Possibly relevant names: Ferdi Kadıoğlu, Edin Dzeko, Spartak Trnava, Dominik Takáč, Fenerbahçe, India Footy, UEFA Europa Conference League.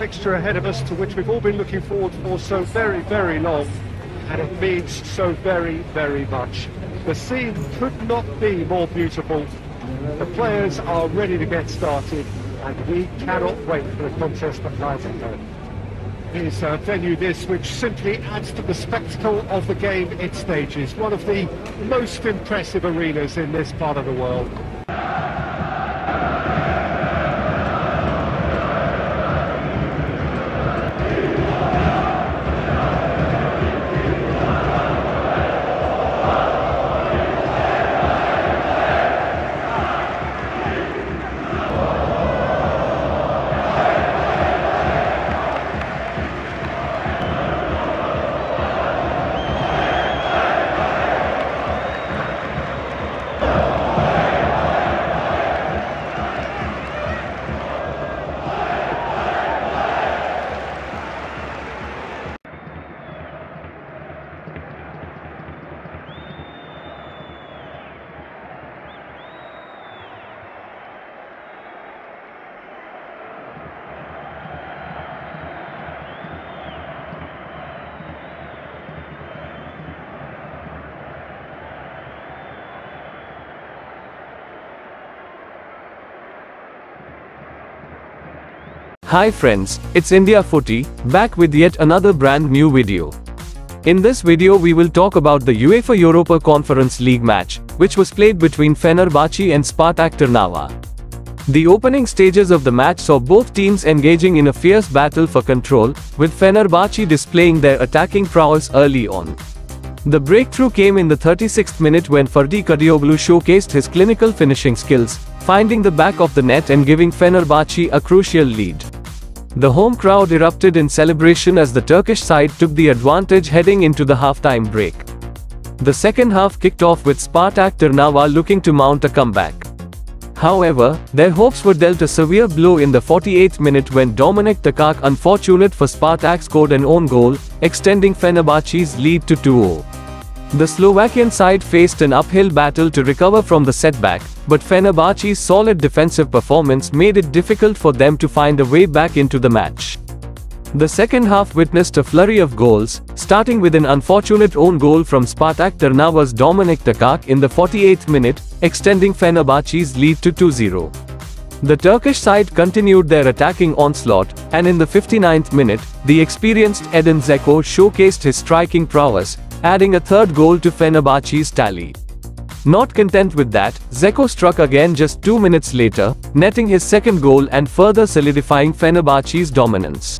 fixture ahead of us to which we've all been looking forward for so very, very long, and it means so very, very much. The scene could not be more beautiful. The players are ready to get started, and we cannot wait for the contest that lies ahead. It's a venue this, which simply adds to the spectacle of the game it stages. One of the most impressive arenas in this part of the world. Hi friends, it's India Footy, back with yet another brand new video. In this video we will talk about the UEFA Europa Conference League match, which was played between Fenerbahçe and Spartak Trnava. The opening stages of the match saw both teams engaging in a fierce battle for control, with Fenerbahçe displaying their attacking prowess early on. The breakthrough came in the 36th minute when Ferdi Kadıoğlu showcased his clinical finishing skills, finding the back of the net and giving Fenerbahçe a crucial lead. The home crowd erupted in celebration as the Turkish side took the advantage heading into the halftime break. The second half kicked off with Spartak Trnava looking to mount a comeback. However, their hopes were dealt a severe blow in the 48th minute when Dominik Takáč, unfortunate for Spartak, scored an own goal, extending Fenerbahçe's lead to 2-0. The Slovakian side faced an uphill battle to recover from the setback, but Fenerbahçe's solid defensive performance made it difficult for them to find a way back into the match. The second half witnessed a flurry of goals, starting with an unfortunate own goal from Spartak Trnava's Dominik Takáč in the 48th minute, extending Fenerbahçe's lead to 2-0. The Turkish side continued their attacking onslaught, and in the 59th minute, the experienced Edin Dzeko showcased his striking prowess, adding a third goal to Fenerbahçe's tally. Not content with that, Dzeko struck again just 2 minutes later, netting his second goal and further solidifying Fenerbahçe's dominance.